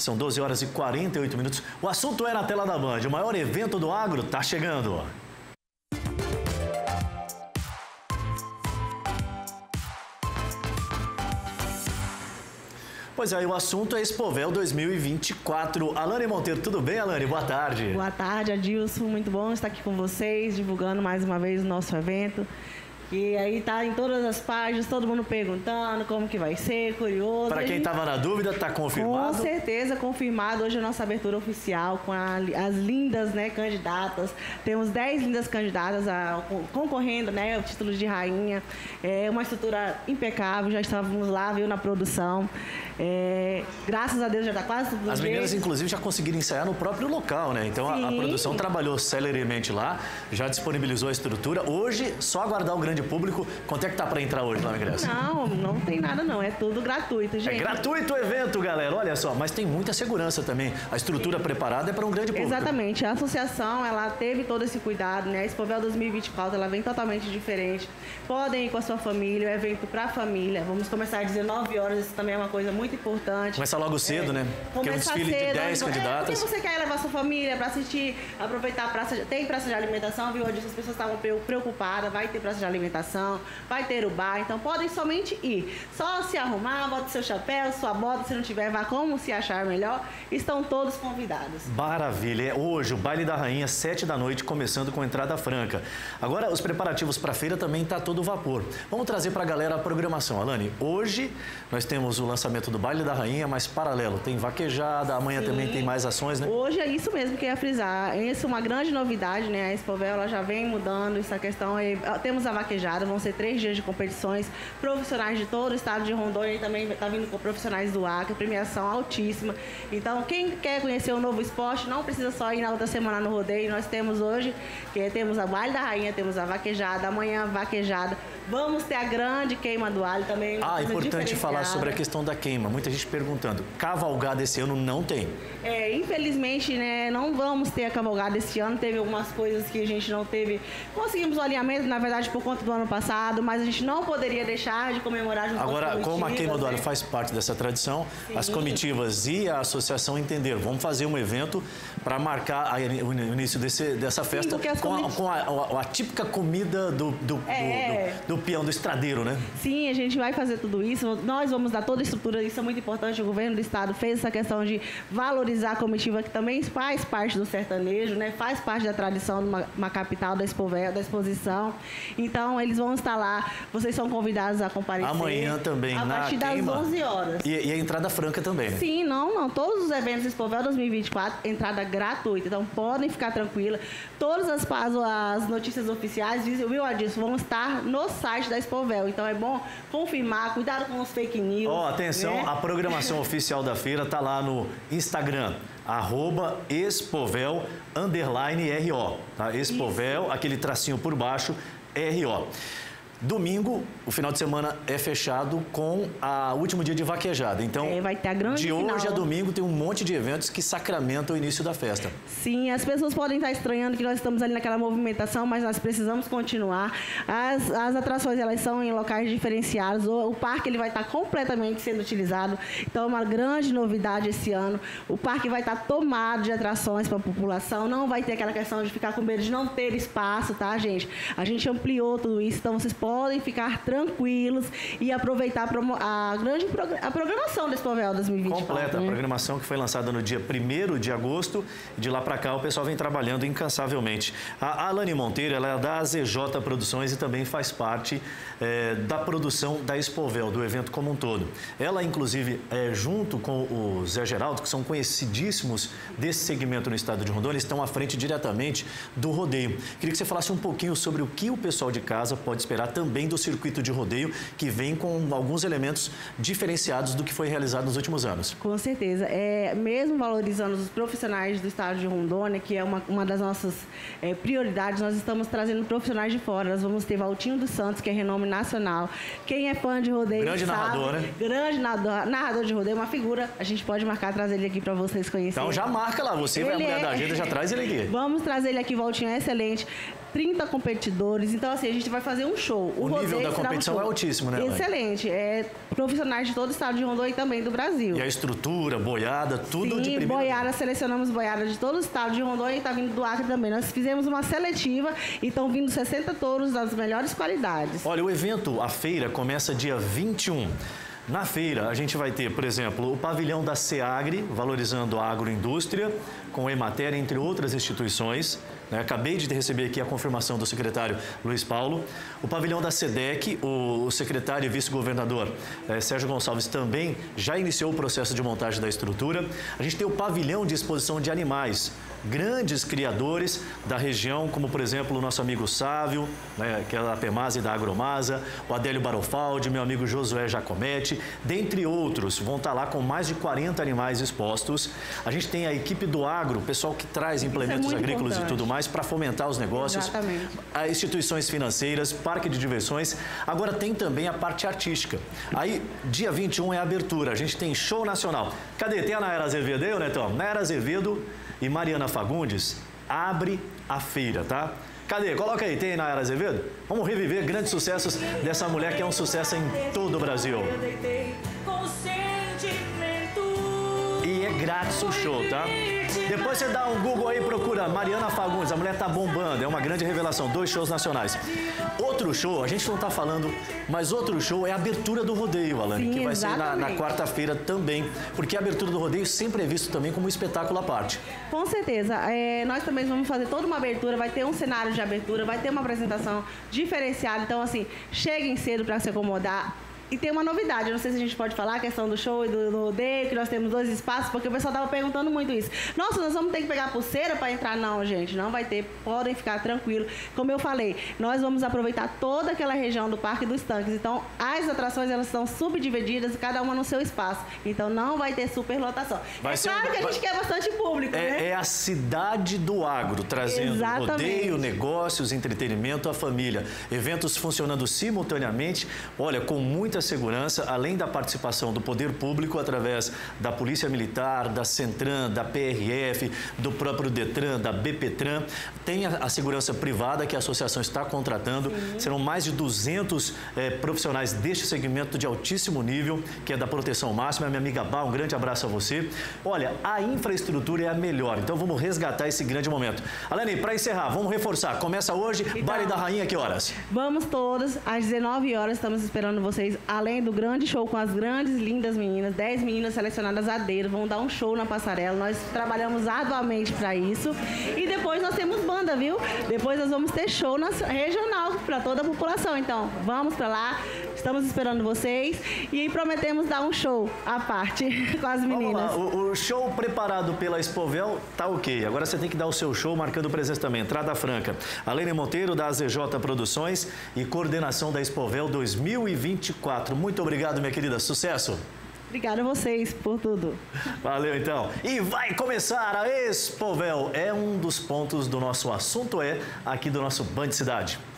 São 12 horas e 48 minutos. O assunto é na tela da Band. O maior evento do agro está chegando. Pois é, o assunto é Expovel 2024. Alane Monteiro, tudo bem, Alane? Boa tarde. Boa tarde, Adilson. Muito bom estar aqui com vocês, divulgando mais uma vez o nosso evento. E aí tá em todas as páginas, todo mundo perguntando como que vai ser, curioso. Para quem estava na dúvida, tá confirmado? Com certeza, confirmado. Hoje é a nossa abertura oficial com as lindas, né, candidatas. Temos 10 lindas candidatas concorrendo, né, ao título de rainha. É uma estrutura impecável, já estávamos lá, viu, na produção. É, graças a Deus já está quase tudo. As meninas, inclusive, já conseguiram ensaiar no próprio local, né? Então a produção trabalhou celeremente lá, já disponibilizou a estrutura. Hoje, só aguardar o grande público. Quanto é que tá para entrar hoje lá no ingresso? Não, não tem nada não, é tudo gratuito, gente. É gratuito o evento, galera, olha só, mas tem muita segurança também, a estrutura preparada é para um grande público. Exatamente, a associação, ela teve todo esse cuidado, né, a Expovel 2024, ela vem totalmente diferente, podem ir com a sua família, é um evento para a família, vamos começar às 19 horas, isso também é uma coisa muito importante. Começa logo cedo, né? Porque é um desfile cedo, de 10 candidatas. Porque você quer levar sua família para assistir, aproveitar a praça, tem praça de alimentação, viu, as pessoas estavam preocupadas, vai ter praça de alimentação. Vai ter o bar, então podem somente ir. Só se arrumar, bota seu chapéu, sua bota, se não tiver, vá como se achar melhor. Estão todos convidados. Maravilha. É hoje o Baile da Rainha, 7 da noite, começando com entrada franca. Agora, os preparativos para a feira também tá todo vapor. Vamos trazer para a galera a programação. Alane, hoje nós temos o lançamento do Baile da Rainha, mas paralelo, tem vaquejada, amanhã também tem mais ações, né? Hoje é isso mesmo que eu ia frisar. Essa é uma grande novidade, né? A Expovel, ela já vem mudando essa questão aí. Temos a vaquejada. Vão ser 3 dias de competições, profissionais de todo o estado de Rondônia e também está vindo com profissionais do Acre, premiação altíssima. Então, quem quer conhecer um novo esporte, não precisa só ir na outra semana no rodeio. Nós temos hoje, que temos a Baile da Rainha, temos a vaquejada, amanhã a vaquejada. Vamos ter a grande queima do alho também. Ah, é importante falar sobre a questão da queima. Muita gente perguntando, cavalgada esse ano não tem? É, infelizmente, né, não vamos ter a cavalgada esse ano. Teve algumas coisas que a gente não teve. Conseguimos o alinhamento, na verdade, por conta do ano passado, mas a gente não poderia deixar de comemorar junto. Agora, como a queima do alho faz parte dessa tradição, as comitivas e a associação entenderam, vamos fazer um evento para marcar o início dessa festa com a típica comida do peão do estradeiro, né? Sim, a gente vai fazer tudo isso, nós vamos dar toda a estrutura, isso é muito importante, o governo do estado fez essa questão de valorizar a comitiva, que também faz parte do sertanejo, né? Faz parte da tradição de uma capital da Expovel, da exposição. Então, eles vão estar lá, vocês são convidados a comparecer. Amanhã também, a partir das 11 horas. E a entrada franca também, né? Sim, não, todos os eventos Expovel 2024, entrada gratuita, então podem ficar tranquilos. Todas as notícias oficiais, viu, Adilson, vão estar no site da Expovel, então é bom confirmar, cuidado com os fake news. Ó, atenção, né? A programação oficial da feira tá lá no Instagram, @Expovel_RO, tá? Expovel, isso. Aquele tracinho por baixo, RO. Domingo, o final de semana é fechado com o último dia de vaquejada. Então, vai ter a grande de hoje a domingo tem um monte de eventos que sacramentam o início da festa. Sim, as pessoas podem estar estranhando que nós estamos ali naquela movimentação, mas nós precisamos continuar. As atrações, elas são em locais diferenciados. O parque, ele vai estar completamente sendo utilizado. Então, é uma grande novidade esse ano. O parque vai estar tomado de atrações para a população. Não vai ter aquela questão de ficar com medo de não ter espaço, tá, gente? A gente ampliou tudo isso, então vocês podem ficar tranquilos e aproveitar a programação da Expovel 2024. Completa, né? A programação que foi lançada no dia 1º de agosto. De lá para cá, o pessoal vem trabalhando incansavelmente. A Alane Monteiro, ela é da ZJ Produções e também faz parte da produção da Expovel, do evento como um todo. Ela, inclusive, junto com o Zé Geraldo, que são conhecidíssimos desse segmento no estado de Rondônia, estão à frente diretamente do rodeio. Queria que você falasse um pouquinho sobre o que o pessoal de casa pode esperar também do circuito de rodeio, que vem com alguns elementos diferenciados do que foi realizado nos últimos anos. Com certeza. Mesmo valorizando os profissionais do estado de Rondônia, que é uma das nossas prioridades, nós estamos trazendo profissionais de fora. Nós vamos ter Valtinho dos Santos, que é renome nacional. Quem é fã de rodeio grande sabe, narrador, né? Grande narrador de rodeio, uma figura. A gente pode trazer ele aqui para vocês conhecerem. Então já marca lá, você vai a mulher da agenda, já traz ele aqui. Vamos trazer ele aqui, Valtinho é excelente. 30 competidores. Então, assim, a gente vai fazer um show. O nível da competição é altíssimo, né? Excelente. É profissionais de todo o estado de Rondônia e também do Brasil. E a estrutura, boiada, tudo de primeira. Sim, boiada, selecionamos boiada de todo o estado de Rondônia e está vindo do Acre também. Nós fizemos uma seletiva e estão vindo 60 touros das melhores qualidades. Olha, o evento, a feira, começa dia 21. Na feira, a gente vai ter, por exemplo, o pavilhão da SEAGRI, valorizando a agroindústria, com o Emater, entre outras instituições. Acabei de receber aqui a confirmação do secretário Luiz Paulo. O pavilhão da SEDEC, o secretário e vice-governador Sérgio Gonçalves também já iniciou o processo de montagem da estrutura. A gente tem o pavilhão de exposição de animais, grandes criadores da região, como, por exemplo, o nosso amigo Sávio, que é da Pemasa e da Agromasa, o Adélio Barofaldi, meu amigo Josué Jacometti, dentre outros, vão estar lá com mais de 40 animais expostos. A gente tem a equipe do agro, o pessoal que traz implementos agrícolas e tudo mais, para fomentar os negócios. Exatamente. Instituições financeiras, parque de diversões. Agora tem também a parte artística. Aí, dia 21 é a abertura. A gente tem show nacional. Cadê? Tem a Nayara Azevedo aí, Netão? Nayara Azevedo e Mariana Fagundes abre a feira, tá? Cadê? Coloca aí. Tem Nayara Azevedo? Vamos reviver grandes sucessos dessa mulher que é um sucesso em todo o Brasil. E é grátis o show, tá? Depois você dá um Google aí e procura Mariana Fagundes, a mulher tá bombando, é uma grande revelação, 2 shows nacionais. Outro show, a gente não tá falando, mas outro show é a abertura do rodeio, Alane, sim, que vai exatamente. Ser na quarta-feira também, porque a abertura do rodeio sempre é visto também como um espetáculo à parte. Com certeza, nós também vamos fazer toda uma abertura, vai ter um cenário de abertura, vai ter uma apresentação diferenciada, então assim, cheguem cedo para se acomodar. E tem uma novidade, eu não sei se a gente pode falar, a questão do show e do rodeio, que nós temos 2 espaços, porque o pessoal estava perguntando muito isso. Nossa, nós vamos ter que pegar pulseira para entrar? Não, gente, não vai ter, podem ficar tranquilos. Como eu falei, nós vamos aproveitar toda aquela região do Parque dos Tanques, então as atrações, elas são subdivididas, cada uma no seu espaço, então não vai ter superlotação. É claro que a gente quer bastante público, né? É a cidade do agro, trazendo exatamente. Rodeio, negócios, entretenimento, a família, eventos funcionando simultaneamente, olha, com muita segurança, além da participação do poder público através da Polícia Militar, da Centran, da PRF, do próprio Detran, da BPTran. Tem a segurança privada que a associação está contratando. Sim. Serão mais de 200 profissionais deste segmento de altíssimo nível, que é da Proteção Máxima. Minha amiga Bá, um grande abraço a você. Olha, a infraestrutura é a melhor, então vamos resgatar esse grande momento. Alane, para encerrar, vamos reforçar. Começa hoje, então, Baile da Rainha, que horas? Vamos todas, às 19 horas, estamos esperando vocês. Além do grande show com as grandes, lindas meninas, 10 meninas selecionadas a dedo, vão dar um show na passarela. Nós trabalhamos arduamente para isso. E depois nós temos banda, viu? Depois nós vamos ter show regional para toda a população. Então, vamos para lá. Estamos esperando vocês. E prometemos dar um show à parte com as meninas. Vamos lá. O show preparado pela Expovel tá ok. Agora você tem que dar o seu show marcando presença também. Entrada franca. Alane Monteiro, da ZJ Produções e coordenação da Expovel 2024. Muito obrigado, minha querida. Sucesso! Obrigada a vocês por tudo. Valeu, então. E vai começar a Expovel. É um dos pontos do nosso assunto aqui do nosso Band Cidade.